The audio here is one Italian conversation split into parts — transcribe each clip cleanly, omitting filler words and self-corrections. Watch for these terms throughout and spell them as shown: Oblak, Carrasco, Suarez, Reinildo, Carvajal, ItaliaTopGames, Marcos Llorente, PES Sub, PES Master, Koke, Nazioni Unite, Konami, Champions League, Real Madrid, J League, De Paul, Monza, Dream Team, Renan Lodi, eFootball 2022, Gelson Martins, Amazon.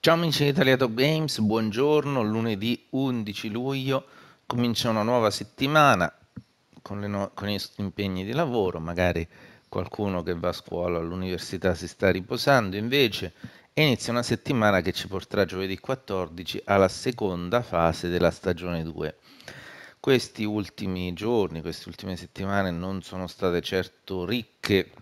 Ciao amici di ItaliaTopGames, buongiorno, lunedì 11 luglio comincia una nuova settimana con i impegni di lavoro, magari qualcuno che va a scuola o all'università si sta riposando, invece inizia una settimana che ci porterà giovedì 14 alla seconda fase della stagione 2. Questi ultimi giorni, queste ultime settimane non sono state certo ricche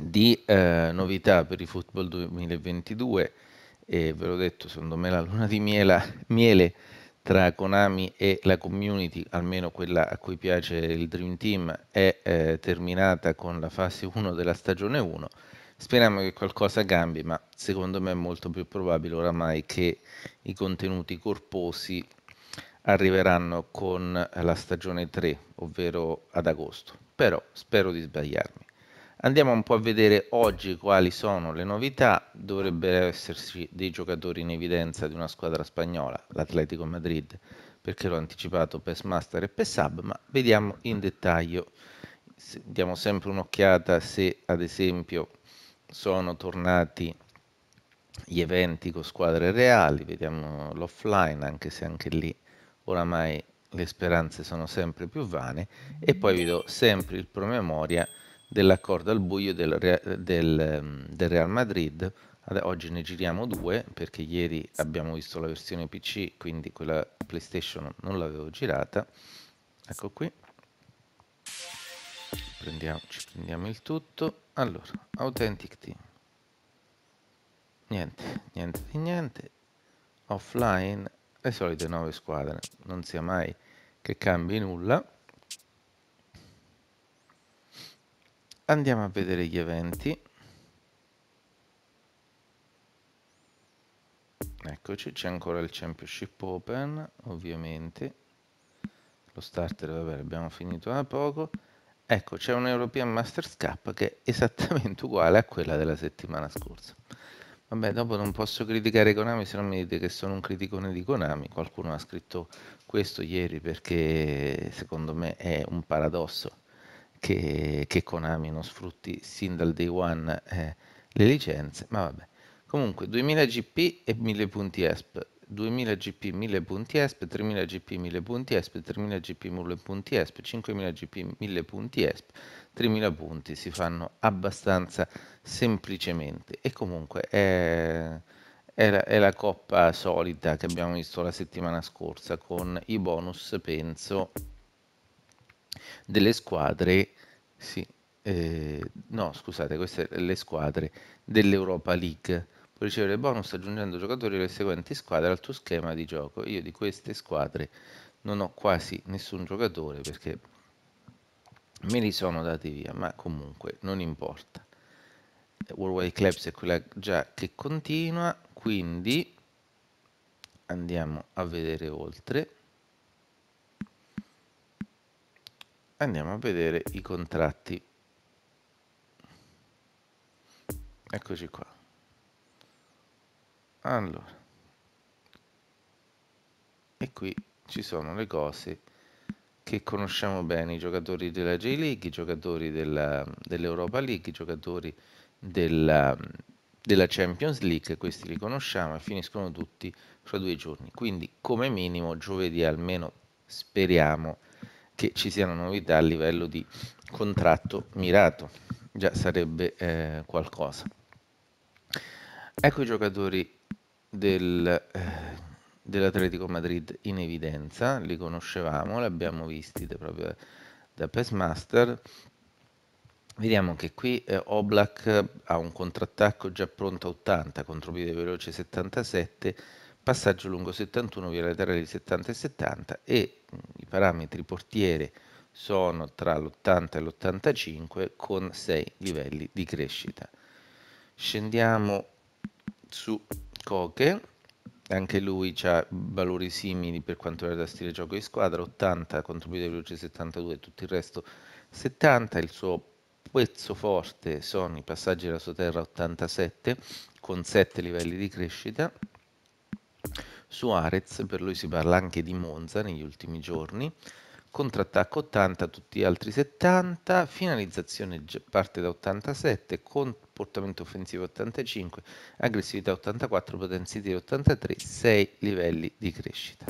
di novità per il football 2022 e ve l'ho detto, secondo me la luna di miele tra Konami e la community, almeno quella a cui piace il Dream Team, è terminata con la fase 1 della stagione 1. Speriamo che qualcosa cambi, ma secondo me è molto più probabile oramai che i contenuti corposi arriveranno con la stagione 3, ovvero ad agosto, però spero di sbagliarmi. Andiamo un po' a vedere oggi quali sono le novità. Dovrebbero esserci dei giocatori in evidenza di una squadra spagnola, l'Atletico Madrid, perché l'ho anticipato PES Master e PES Sub, ma vediamo in dettaglio. Diamo sempre un'occhiata se ad esempio sono tornati gli eventi con squadre reali, vediamo l'offline, anche se anche lì oramai le speranze sono sempre più vane, e poi vi do sempre il promemoria dell'accordo al buio del Real Madrid. Oggi ne giriamo due perché ieri abbiamo visto la versione PC, quindi quella PlayStation non l'avevo girata. Ecco qui, ci prendiamo il tutto. Allora, Authentic Team, niente, offline, le solite 9 squadre, non sia mai che cambi nulla. Andiamo a vedere gli eventi. Eccoci, c'è ancora il Championship Open, ovviamente. Lo starter, vabbè, abbiamo finito da poco. Ecco, c'è un European Masters Cup che è esattamente uguale a quella della settimana scorsa. Vabbè, dopo non posso criticare Konami, se non mi dite che sono un criticone di Konami. Qualcuno ha scritto questo ieri perché secondo me è un paradosso che Konami non sfrutti sin dal day one le licenze, ma vabbè. Comunque 2000 GP e 1000 punti ESP, 2000 GP 1000 punti ESP, 3000 GP 1000 punti ESP, 3000 GP 1000 punti ESP, 5000 GP 1000 punti ESP, 3000 punti, si fanno abbastanza semplicemente. E comunque è la coppa solita che abbiamo visto la settimana scorsa con i bonus, penso, delle squadre, sì, no scusate, queste le squadre dell'Europa League. Puoi ricevere bonus aggiungendo giocatori delle seguenti squadre al tuo schema di gioco. Io di queste squadre non ho quasi nessun giocatore perché me li sono dati via, ma comunque non importa. Worldwide Clubs è quella già che continua, quindi andiamo a vedere oltre. Andiamo a vedere i contratti. Eccoci qua. Allora, e qui ci sono le cose che conosciamo bene: i giocatori della J League, i giocatori dell'Europa League, i giocatori della Champions League. Questi li conosciamo e finiscono tutti fra 2 giorni. Quindi, come minimo, giovedì almeno speriamo che ci siano novità a livello di contratto mirato, già sarebbe qualcosa. Ecco i giocatori dell'Atletico Madrid in evidenza, li conoscevamo, li abbiamo visti proprio da PES Master. Vediamo che qui Oblak ha un contrattacco già pronto a 80, contropiede veloce 77, passaggio lungo 71, via laterale di 70 e 70, e i parametri portiere sono tra l'80 e l'85 con 6 livelli di crescita. Scendiamo su Koke, anche lui ha valori simili per quanto riguarda stile gioco di squadra, 80, contropiede veloce 72 e tutto il resto 70, il suo pezzo forte sono i passaggi della sua terra 87 con 7 livelli di crescita. Suarez, per lui si parla anche di Monza negli ultimi giorni, contrattacco 80, tutti gli altri 70, finalizzazione parte da 87, comportamento offensivo 85, aggressività 84, potenza di 83, 6 livelli di crescita.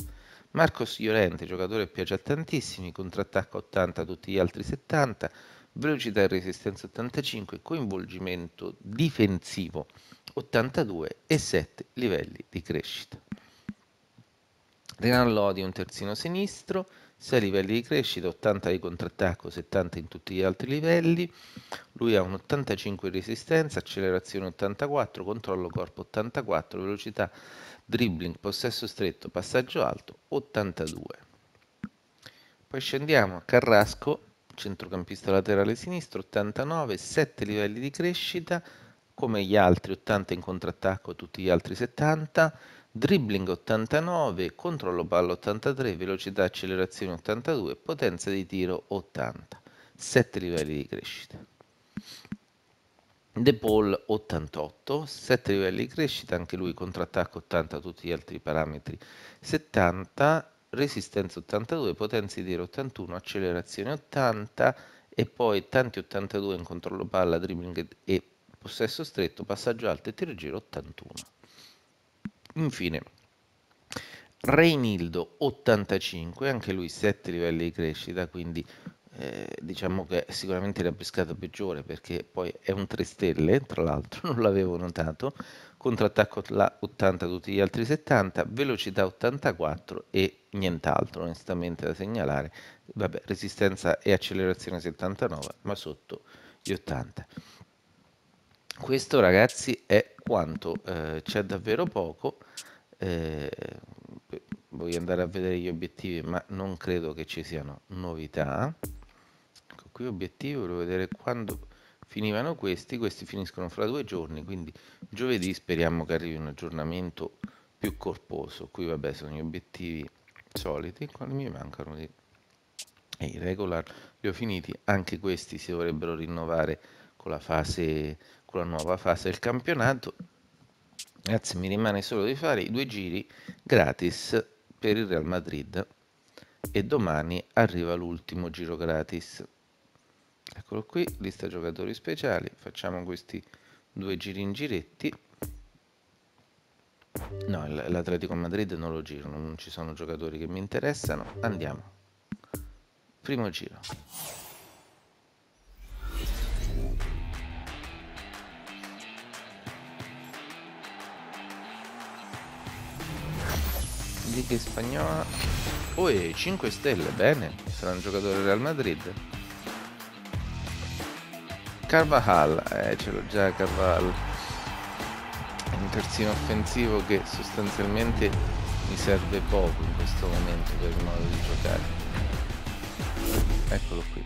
Marcos Llorente, giocatore che piace a tantissimi, contrattacco 80, tutti gli altri 70, velocità e resistenza 85, coinvolgimento difensivo 82 e 7 livelli di crescita. Renan Lodi, un terzino sinistro, 6 livelli di crescita, 80 di contrattacco, 70 in tutti gli altri livelli. Lui ha un 85 di resistenza, accelerazione 84, controllo corpo 84, velocità, dribbling, possesso stretto, passaggio alto 82. Poi scendiamo a Carrasco, centrocampista laterale sinistro, 89, 7 livelli di crescita, come gli altri 80 in contrattacco, tutti gli altri 70. Dribbling 89, controllo palla 83, velocità accelerazione 82, potenza di tiro 80, 7 livelli di crescita. De Paul 88, 7 livelli di crescita, anche lui contrattacco 80, tutti gli altri parametri 70, resistenza 82, potenza di tiro 81, accelerazione 80 e poi tanti 82 in controllo palla, dribbling e possesso stretto, passaggio alto e tiro giro 81. Infine, Reinildo 85, anche lui 7 livelli di crescita, quindi diciamo che è sicuramente la pescata peggiore perché poi è un 3 stelle, tra l'altro non l'avevo notato, contrattacco 80, tutti gli altri 70, velocità 84 e nient'altro onestamente da segnalare, vabbè, resistenza e accelerazione 79 ma sotto gli 80. Questo ragazzi è quanto, c'è davvero poco, voglio andare a vedere gli obiettivi ma non credo che ci siano novità. Ecco, qui obiettivi, volevo vedere quando finivano questi finiscono fra 2 giorni, quindi giovedì speriamo che arrivi un aggiornamento più corposo. Qui vabbè sono gli obiettivi soliti, quali mi mancano e i regular li ho finiti, anche questi si dovrebbero rinnovare con la fase, la nuova fase del campionato. Ragazzi, mi rimane solo di fare i 2 giri gratis per il Real Madrid e domani arriva l'ultimo giro gratis. Eccolo qui, lista giocatori speciali, facciamo questi 2 giri in giretti. No, l'Atletico Madrid non lo giro, non ci sono giocatori che mi interessano. Andiamo, primo giro. Liga spagnola, poi 5 stelle, bene, sarà un giocatore Real Madrid. Carvajal, ce l'ho già Carvajal, è un terzino offensivo che sostanzialmente mi serve poco in questo momento per il modo di giocare. Eccolo qui.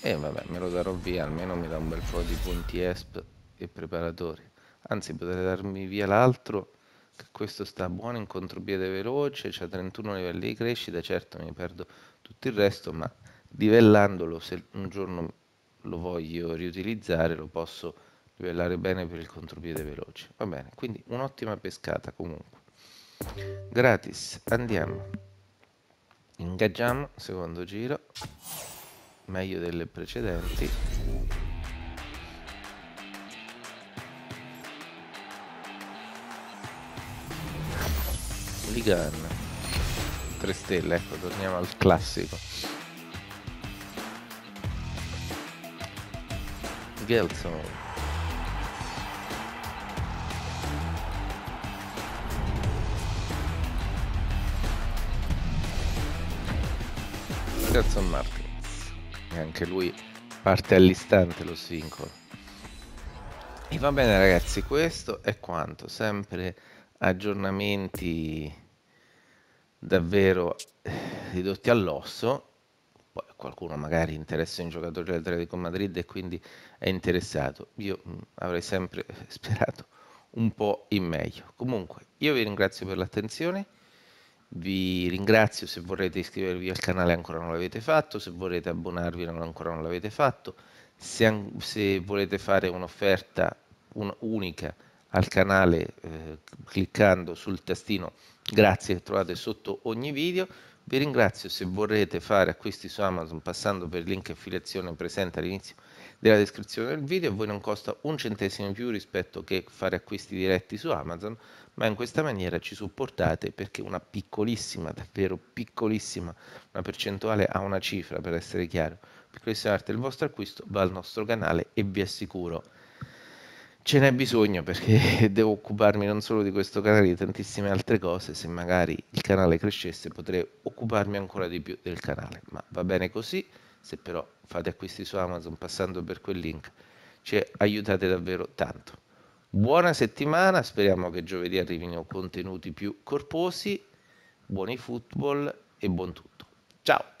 E vabbè, me lo darò via, almeno mi dà un bel po' di punti ESP e preparatori. Anzi, potete darmi via l'altro, che questo sta buono in contropiede veloce, c'ha 31 livelli di crescita, certo mi perdo tutto il resto, ma livellandolo, se un giorno lo voglio riutilizzare, lo posso livellare bene per il contropiede veloce. Va bene, quindi un'ottima pescata comunque. Gratis, andiamo. Ingaggiamo, secondo giro, meglio delle precedenti. Ligan 3 stelle, ecco, torniamo al classico. Gelson Martins, e anche lui parte all'istante lo svincolo. E va bene ragazzi, questo è quanto, sempre aggiornamenti davvero ridotti all'osso. Poi qualcuno magari interessa in giocatori dell'Atletico Madrid e quindi è interessato. Io avrei sempre sperato un po' in meglio. Comunque io vi ringrazio per l'attenzione, vi ringrazio se vorrete iscrivervi al canale ancora non l'avete fatto, se vorrete abbonarvi ancora non l'avete fatto, se volete fare un'offerta unica al canale cliccando sul tastino grazie che trovate sotto ogni video. Vi ringrazio. Se vorrete fare acquisti su Amazon passando per il link affiliazione presente all'inizio della descrizione del video, a voi non costa un centesimo in più rispetto che fare acquisti diretti su Amazon, ma in questa maniera ci supportate, perché una piccolissima, davvero piccolissima, una percentuale a una cifra per essere chiaro, piccolissima parte del vostro acquisto va al nostro canale e vi assicuro ce n'è bisogno, perché devo occuparmi non solo di questo canale, di tantissime altre cose. Se magari il canale crescesse potrei occuparmi ancora di più del canale, ma va bene così. Se però fate acquisti su Amazon passando per quel link ci aiutate davvero tanto. Buona settimana, speriamo che giovedì arrivino contenuti più corposi, buoni football e buon tutto. Ciao!